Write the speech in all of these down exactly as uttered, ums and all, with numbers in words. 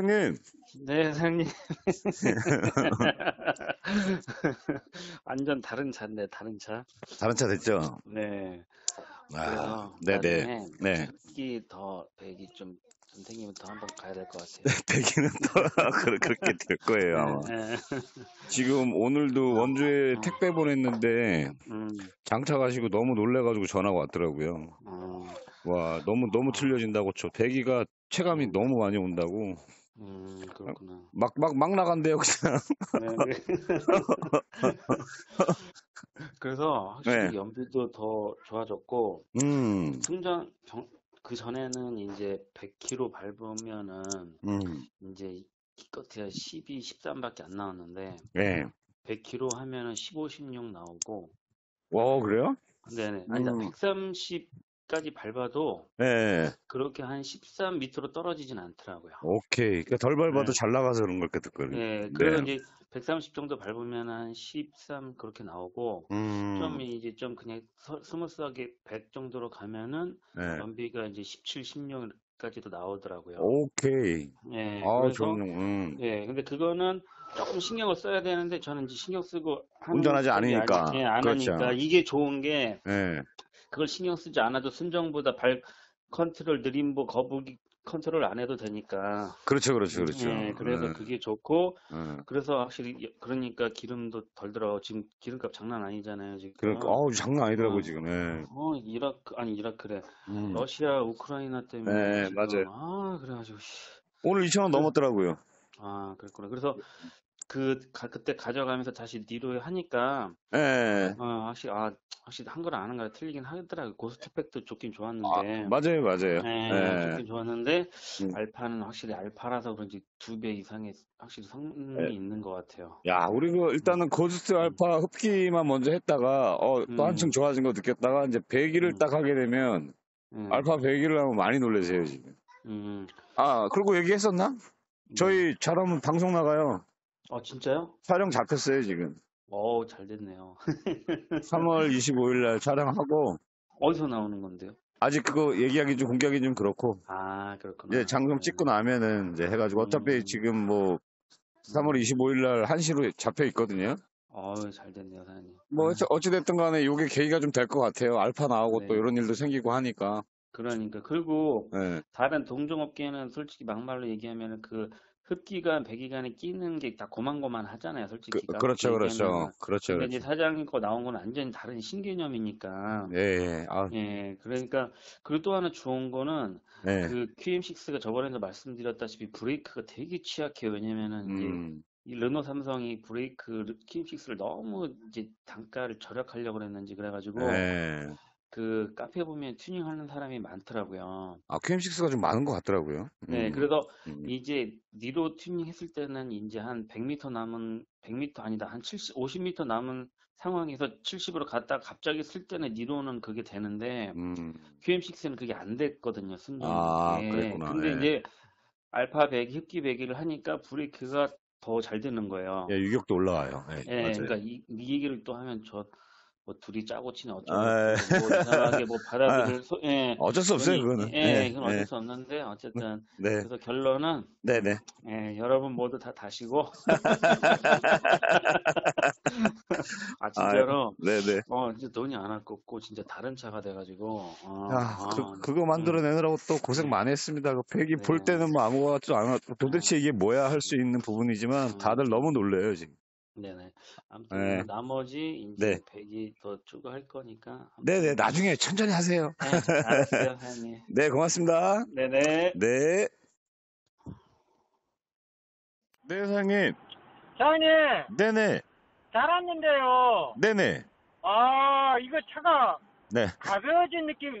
사장님. 네, 사장님. 완전 다른 차인데, 다른 차. 다른 차 됐죠? 네. 아, 네네. 네. 특히 더 백이 좀 선생님은 더 한번 가야 될 것 같아요. 백이는 더 그렇게 될 거예요 아마. 네. 지금 오늘도 원주에 택배 보냈는데 음. 장차 가시고 너무 놀래가지고 전화가 왔더라고요. 음. 와 너무 너무 틀려진다고 저 백이가 체감이 너무 많이 온다고. 음 그렇구나. 막 막 막 나간대요 그냥. 네. 그래서 확실히 네. 연비도 더 좋아졌고 음. 충전 정... 그 전에는 이제 백 킬로미터 밟으면은 음. 이제 기껏해야 십이, 십삼밖에 안 나왔는데 네. 백 킬로미터 하면은 십오, 십육 나오고. 와 그래요? 네네. 아니 음. 백삼십까지 밟아도 네. 그렇게 한 십삼 밑으로 떨어지진 않더라고요. 오케이. 그러니까 덜 밟아도 네. 잘 나가서 그런 걸 듣거든요. 네. 그래서 네. 이제 백삼십 정도 밟으면 한 십삼 그렇게 나오고 음. 좀 이제 좀 그냥 서, 스무스하게 백 정도로 가면은 네. 연비가 이제 십칠, 십육까지도 나오더라고요. 오케이. 네. 아, 그래서 음. 네, 근데 그거는 조금 신경을 써야 되는데 저는 이제 신경 쓰고 운전하지 않으니까. 예, 안 그렇죠. 하니까 이게 좋은 게 네. 그걸 신경 쓰지 않아도 순정보다 발 컨트롤 느림보 거북이 컨트롤 안 해도 되니까. 그렇죠, 그렇죠, 그렇죠. 네, 그래서 네. 그게 좋고, 네. 그래서 확실히 그러니까 기름도 덜 들어. 지금 기름값 장난 아니잖아요, 지금. 그러니까, 아우 장난 아니더라고 어, 지금. 네. 어, 이라크 아니 이라크래. 음. 러시아 우크라이나 때문에. 네, 지금. 맞아요. 아, 그래가지고. 오늘 이천 원 네. 넘었더라고요. 아, 그랬구나. 그래서 그 가, 그때 가져가면서 다시 니로에 하니까. 네. 어, 확실히 아. 확실히 한 걸 아는 거랑 틀리긴 하더라고요. 고스트팩도 좋긴 좋았는데. 아, 맞아요, 맞아요. 네, 네. 좋긴 좋았는데 음. 알파는 확실히 알파라서 그런지 두 배 이상의 확실히 성능이 네. 있는 것 같아요. 야, 우리 그 일단은 고스트 알파 흡기만 먼저 했다가 어, 또 음. 한층 좋아진 거 느꼈다가 이제 백일을 음. 딱 하게 되면 음. 알파 백일을 하면 많이 놀라세요 지금. 음. 아, 그리고 얘기했었나? 음. 저희 촬영 방송 나가요. 아, 진짜요? 촬영 잡혔어요 지금. 오, 잘 됐네요. 삼월 이십오일 날 촬영하고. 어디서 나오는 건데요? 아직 그거 얘기하기 좀 공개하기 좀 그렇고. 아, 그렇구나. 이제 장점 찍고 나면은 이제 해가지고 어차피 음. 지금 뭐 삼월 이십오일 날 한 시로 잡혀 있거든요. 어우, 잘 됐네요, 사장님. 뭐 어찌됐든 간에 요게 계기가 좀 될 것 같아요. 알파 나오고 네. 또 이런 일도 생기고 하니까. 그러니까. 그리고 네. 다른 동종업계는 솔직히 막말로 얘기하면은 그 흡기관, 배기관에 끼는 게 다 고만고만 하잖아요, 솔직히. 그, 그렇죠, 그렇죠. 그렇죠. 근데 이제 사장님 거 나온 건 완전히 다른 신개념이니까. 예, 예. 아. 예, 그러니까, 그리고 또 하나 좋은 거는, 예. 그 큐엠식스가 저번에도 말씀드렸다시피 브레이크가 되게 취약해요. 왜냐면은, 음. 이 르노 삼성이 브레이크 큐엠식스를 너무 이제 단가를 절약하려고 했는지 그래가지고. 예. 그 카페 보면 튜닝하는 사람이 많더라고요. 아, 큐엠식스가 좀 많은 것 같더라고요. 음. 네, 그래서 음. 이제 니로 튜닝했을 때는 이제 한 백 미터 남은 백 미터 아니다 한 칠십, 오십 미터 남은 상황에서 칠십으로 갔다가 갑자기 쓸 때는 니로는 그게 되는데 음. 큐엠식스는 그게 안 됐거든요, 순정. 아, 그랬구나. 근데 네. 이제 알파 백, 흡기 배기를 하니까 브레이크가 더 잘 되는 거예요. 예, 유격도 올라와요. 예, 네, 맞아요. 그러니까 이, 이 얘기를 또 하면 저. 뭐 둘이 짜고 치는 어쩌고 뭐 이상하게 뭐 받아들일 소, 예. 어쩔 수 없어요 그거는. 예, 네. 그건 어쩔 네. 수 없는데 어쨌든 네. 그래서 결론은 네네. 예, 여러분 모두 다 다시고. 아 진짜로. 아, 네네. 어 이제 돈이 안 아깝고 진짜 다른 차가 돼가지고. 어, 아, 아, 그, 그거 만들어내느라고 음. 또 고생 많이 했습니다. 그 백이 네. 볼 때는 뭐 아무것도 안 도대체 이게 뭐야 할 수 있는 부분이지만 다들 너무 놀래요 지금. 네네. 아무튼 네. 나머지 인제 백이 더 추가할 거니까. 네네. 나중에 천천히 하세요. 네, 알았어요, 사장님. 네, 고맙습니다. 네네. 네. 네, 사장님. 사장님. 네네. 잘 왔는데요. 네네. 아, 이거 차가 네. 가벼워진 느낌,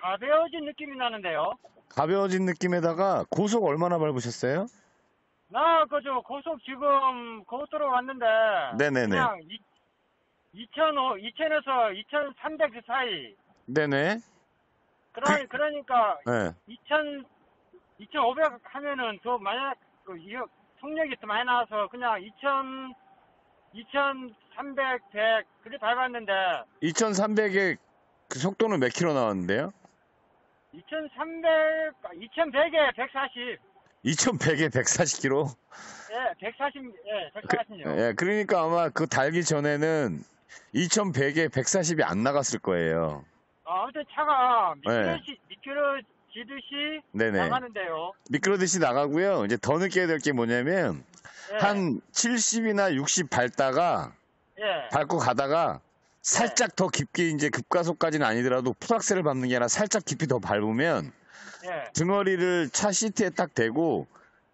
가벼워진 느낌이 나는데요. 가벼워진 느낌에다가 고속 얼마나 밟으셨어요? 나 그죠 고속 지금 고속도로 왔는데 네네네 그냥 이천오, 이천에서 이천삼백 사이 네네 그러니 그, 그러니까 네. 이천, 이천오백 하면은 더 만약 그 이력 속력이 더 많이 나와서 그냥 이천, 이천삼백, 백 그렇게 밟았는데 이천삼백에 그 속도는 몇 킬로 나왔는데요? 이천삼백, 이천백에 백사십 이천백에 백사십 킬로미터? 예, 백사십, 예, 백사십요. 그, 예, 그러니까 아마 그 달기 전에는 이천백에 백사십이 안 나갔을 거예요. 아, 아무튼 차가 미끄러지, 예. 미끄러지듯이 네네. 나가는데요. 미끄러지듯이 나가고요. 이제 더 느껴야 될 게 뭐냐면, 예. 한 칠십이나 육십 밟다가, 예. 밟고 가다가, 살짝 예. 더 깊게, 이제 급가속까지는 아니더라도 풀악셀을 밟는 게 아니라 살짝 깊이 더 밟으면, 예. 등허리를 차 시트에 딱 대고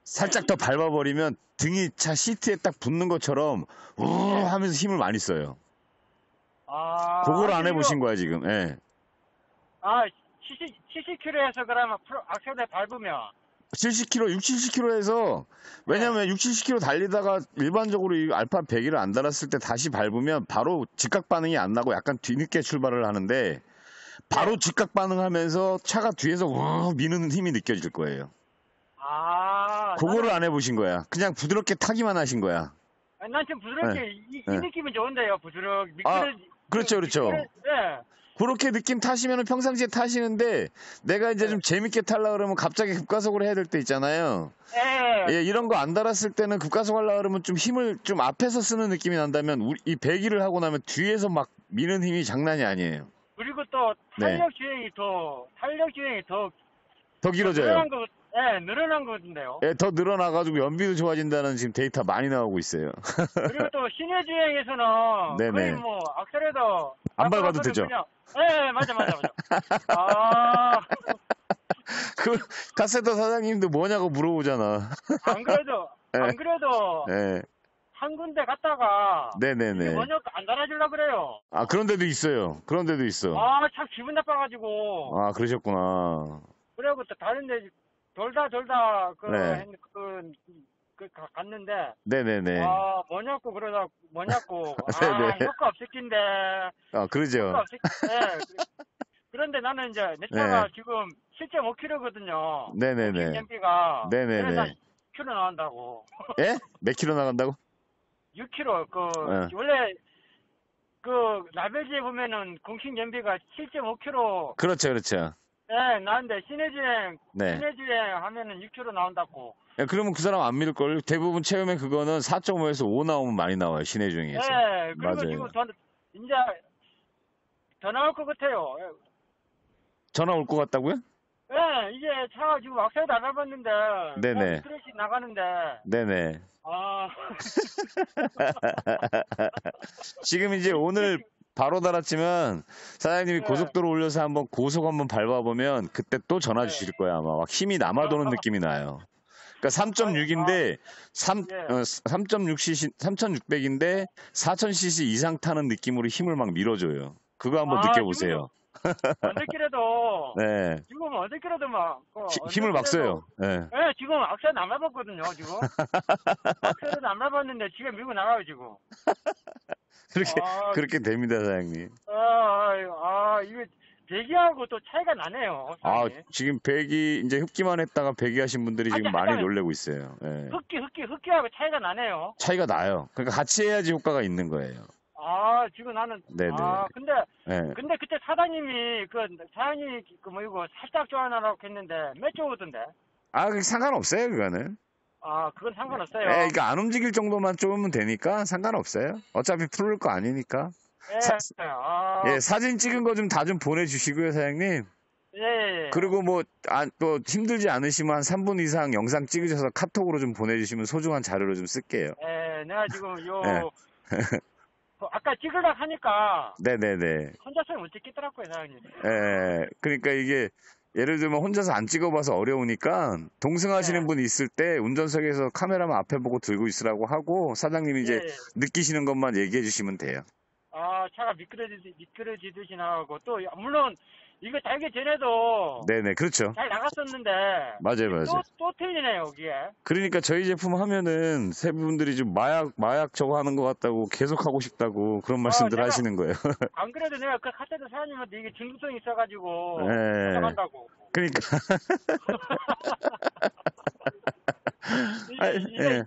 살짝 더 밟아버리면 등이 차 시트에 딱 붙는 것처럼 우 하면서 힘을 많이 써요. 아, 그걸 안 해보신 거야 지금. 예. 아 칠십 킬로미터에서 그러면 악셀에 밟으면 칠십 킬로미터, 육십, 칠십 킬로미터에서 왜냐면 네. 육십, 칠십 킬로미터 달리다가 일반적으로 이 알파 백일을 안 달았을 때 다시 밟으면 바로 직각 반응이 안 나고 약간 뒤늦게 출발을 하는데. 바로 직각 반응하면서 차가 뒤에서 우 미는 힘이 느껴질 거예요. 아, 그거를 안 해보신 거야. 그냥 부드럽게 타기만 하신 거야. 아니, 난 지금 부드럽게 네. 이, 이 네. 느낌은 좋은데요. 부드럽게 미끄러... 아, 그렇죠, 그렇죠. 미끄러... 네. 그렇게 느낌 타시면은 평상시에 타시는데 내가 이제 네. 좀 재밌게 타려 그러면 갑자기 급가속을 해야 될 때 있잖아요. 네. 예, 이런 거 안 달았을 때는 급가속 하려 그러면 좀 힘을 좀 앞에서 쓰는 느낌이 난다면 우리 이 배기를 하고 나면 뒤에서 막 미는 힘이 장난이 아니에요. 그리고 또 탄력 주행이 네. 더 탄력 주행이 더 더 길어져요. 늘어난 거, 예, 늘어난 건데요. 예, 더 늘어나가지고 연비도 좋아진다는 지금 데이터 많이 나오고 있어요. 그리고 또 시내 주행에서는 네네. 거의 뭐 악셀에도 안 밟아도 되죠. 그냥, 예, 맞아, 맞아, 맞아. 아, 그 카세트 사장님도 뭐냐고 물어보잖아. 안 그래도 예. 안 그래도. 예. 한 군데 갔다가 네네네 먼저 안 달아주려고 그래요. 아 그런 데도 있어요. 그런 데도 있어. 아 참 기분 나빠가지고. 아 그러셨구나. 그래갖고 또 다른 데 돌다 돌다 그, 네. 그, 그, 그 갔는데 네네네 아 뭐냐고 그러다 뭐냐고 아 효과 없을 낀데 아 그러죠. 효과 없을 낀데 그런데 나는 이제 내 차가 네. 지금 칠 점 오 킬로미터거든요 네네네 연비가 네네네 킬로 나간다고. 예? 몇 킬로 나간다고? 육 킬로미터, 그, 네. 원래, 그, 라벨지에 보면은 공식 연비가 칠 점 오 킬로미터. 그렇죠, 그렇죠. 네, 나는데 시내주행, 네. 시내주행 하면은 육 킬로미터 나온다고. 야, 그러면 그 사람 안 믿을걸? 대부분 체험에 그거는 사 점 오에서 오 나오면 많이 나와요, 시내주행에서. 네, 그리고 맞아요. 지금 더, 이제, 더 나올 것 같아요. 전화 올 것 같다고요? 네, 이제 차가 지금 막상 나가봤는데. 네네. 스트레스 나가는데. 네네. 아. 지금 이제 오늘 바로 달았지만, 사장님이 네. 고속도로 올려서 한번 고속 한번 밟아보면, 그때 또 전화 주실 거야, 아마. 막 힘이 남아도는 느낌이 나요. 그러니까 삼 점 육인데, 삼 점 육 씨씨, 삼천육백인데, 사천 씨씨 이상 타는 느낌으로 힘을 막 밀어줘요. 그거 한번 아, 느껴보세요. 언제끼라도 네. 지금 언제끼라도 막 어, 힘을 막 써요. 네. 네, 지금 악셀 남아봤거든요. 지금 악셀을 남아봤는데 지금 밀고 나가요 지금. 그렇게 아, 그렇게 됩니다, 사장님. 아, 아, 아 이게 배기하고 또 차이가 나네요. 사장님. 아 지금 배기 이제 흡기만 했다가 배기하신 분들이 지금 아, 많이 놀래고 있어요. 네. 흡기 흡기 흡기하고 차이가 나네요. 차이가 나요. 그러니까 같이 해야지 효과가 있는 거예요. 아 지금 나는 네네. 아 근데 네. 근데 그때 사장님이 그 사장님이 그 뭐 이거 살짝 좋아하라고 했는데 몇 조 오던데? 아 그 상관없어요 그거는. 아 그건 상관없어요. 네, 그러니까 안 움직일 정도만 쪼으면 되니까 상관없어요. 어차피 풀을 거 아니니까. 예. 사, 아... 예 사진 찍은 거 좀 다 좀 보내주시고요 사장님. 예. 그리고 뭐 안 또 힘들지 않으시면 한 삼 분 이상 영상 찍으셔서 카톡으로 좀 보내주시면 소중한 자료로 좀 쓸게요. 예. 내가 지금 요. 예. 아까 찍으려고 하니까 네네네 혼자서 못 찍겠더라고요 사장님. 예, 그러니까 이게 예를 들면 혼자서 안 찍어봐서 어려우니까 동승하시는 네. 분 있을 때 운전석에서 카메라만 앞에 보고 들고 있으라고 하고 사장님이 이제 네. 느끼시는 것만 얘기해 주시면 돼요. 아 차가 미끄러지, 미끄러지듯이 나가고 또 물론 이거 달기 전에도 네네 그렇죠 잘 나갔었는데 맞아요 맞아요 또, 또 틀리네요 여기에. 그러니까 저희 제품 하면은 세 분들이 좀 마약 마약 저거 하는 것 같다고 계속 하고 싶다고 그런 말씀들 어, 하시는 거예요. 안 그래도 내가 그 카테드 사장님한테 이게 중독성이 있어가지고 찾아간다고. 네. 그러니까 이게, 아니, 이게 네.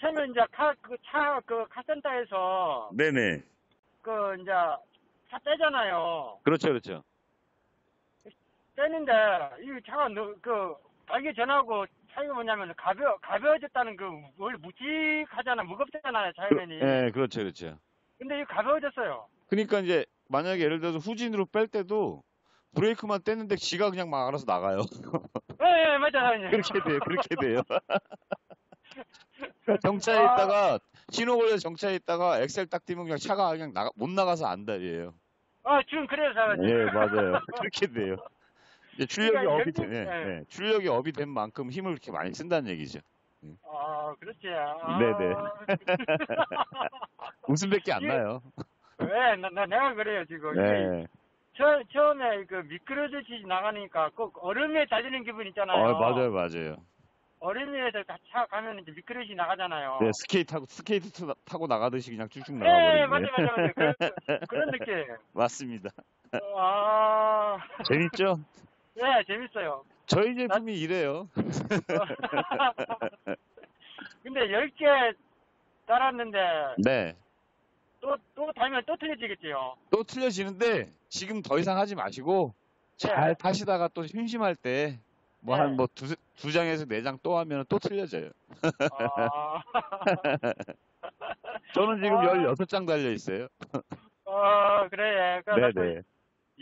처음에 이제 카 그 차 그 카센터에서 네네 그 이제 차 빼잖아요. 그렇죠 그렇죠. 떼는데 이 차가 그 달기 전하고 차이가 뭐냐면 가벼 가벼워졌다는 그 원래 묵직하잖아, 무겁잖아요, 자연이. 네, 그렇죠, 그렇죠. 근데 이 가벼워졌어요. 그러니까 이제 만약에 예를 들어서 후진으로 뺄 때도 브레이크만 떼는데 지가 그냥 막 알아서 나가요. 네, 네, 맞아요. 그렇게 돼요, 그렇게 돼요. 정차에 아... 있다가 신호 걸려 정차에 있다가 엑셀 딱 띄면 그냥 차가 그냥 나가, 못 나가서 안달이에요. 아, 지금 그래서 잘하죠. 네, 맞아요. 그렇게 돼요. 이제 출력이 그러니까 업이 되네. 예, 네. 네. 출력이 업이 된 만큼 힘을 이렇게 많이 쓴다는 얘기죠. 아, 그렇지. 아... 네네. 웃음밖에 안 나요. 네, 나, 나 내가 그래요 지금. 네. 처, 처음에 그 미끄러지듯이 나가니까 꼭 얼음에 달리는 기분 있잖아요. 어, 맞아요, 맞아요. 얼음에 차 가면 이제 미끄러지듯이 나가잖아요. 네, 스케이트 타고 스케이트 타고 나가듯이 그냥 쭉쭉 나가버리네. 네, 맞아요, 맞아요, 맞아요. 그런, 그런 느낌. 맞습니다. 아, 재밌죠? 네, 재밌어요. 저희 제품이 나... 이래요. 근데 열 개 달았는데. 네. 또, 또 달면 또 틀려지겠지요. 또 틀려지는데 지금 더 이상 하지 마시고 잘 네. 타시다가 또 심심할 때 뭐 한 뭐 두 네. 두 장에서 네 장 또 하면 또 틀려져요. 아... 저는 지금 아... 열여섯 장 달려 있어요. 어, 그래. 네네.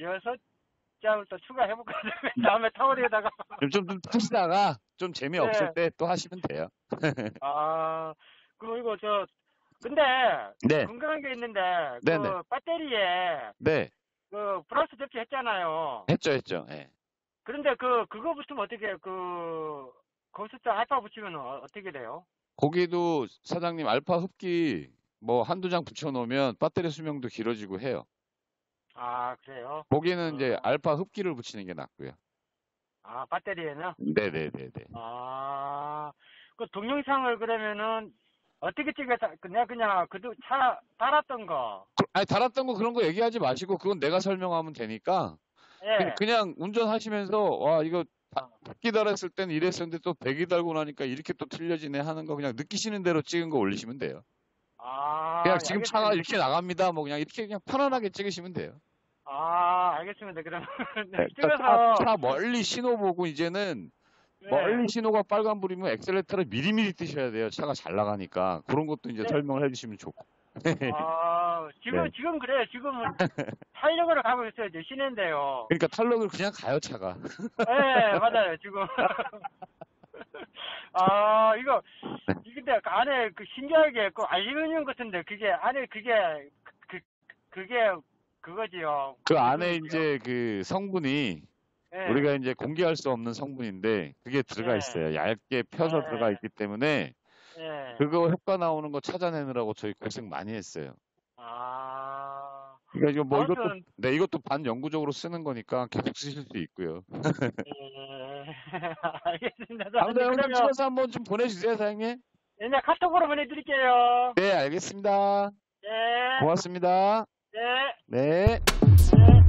여섯 장을 또 추가해볼까? 다음에 타월에다가 좀, 좀 타시다가 좀 재미없을 네. 때 또 하시면 돼요. 아, 그리고 저 근데 네. 궁금한 게 있는데 네, 그 네. 배터리에 네. 그 플러스 접지했잖아요. 했죠, 했죠. 네. 그런데 그 그거 붙으면 어떻게 그 고스트 알파 붙이면 어떻게 돼요? 거기도 사장님 알파 흡기 뭐 한두 장 붙여놓으면 배터리 수명도 길어지고 해요. 아, 그래요? 거기는 어... 이제 알파 흡기를 붙이는 게 낫고요. 아, 배터리에는? 네, 네, 네, 네. 아, 그 동영상을 그러면은. 어떻게 찍어서 그냥 그냥 그도 차 달았던 거. 아니 달았던 거 그런 거 얘기하지 마시고 그건 내가 설명하면 되니까. 예. 그냥 운전하시면서 와 이거 백 기 달았을 때는 이랬었는데 또 백 기 달고 나니까 이렇게 또 틀려지네 하는 거 그냥 느끼시는 대로 찍은 거 올리시면 돼요. 아. 그냥 지금 알겠습니다. 차가 이렇게 나갑니다. 뭐 그냥 이렇게 그냥 편안하게 찍으시면 돼요. 아, 알겠습니다. 그럼 네, 찍어서 차, 차 멀리 신호 보고 이제는. 네. 멀리 신호가 빨간불이면 엑셀레터를 미리미리 뜨셔야 돼요. 차가 잘 나가니까. 그런 것도 이제 네. 설명을 해주시면 좋고. 아, 지금, 네. 지금 그래요. 지금은 탄력으로 가고 있어요. 이제 시내인데요. 그러니까 탄력을 그냥 가요, 차가. 네, 맞아요. 지금. 아, 이거, 근데 안에 그 신기하게 그 알루미늄 같은데 그게, 안에 그게, 그, 그게 그거지요. 그 안에 이제 그 성분이 네. 우리가 이제 공개할 수 없는 성분인데 그게 들어가 있어요. 네. 얇게 펴서 네. 들어가 있기 때문에 네. 그거 효과 나오는 거 찾아내느라고 저희 고생 많이 했어요. 아. 그러니까 이거 뭐 아무튼... 이것도 네 이것도 반영구적으로 쓰는 거니까 계속 쓰실 수 있고요. 네. 알겠습니다. 아무튼 영상 찍어서 한번 좀 보내주세요, 사장님. 네, 네, 카톡으로 보내드릴게요. 네, 알겠습니다. 네. 고맙습니다. 네. 네. 네.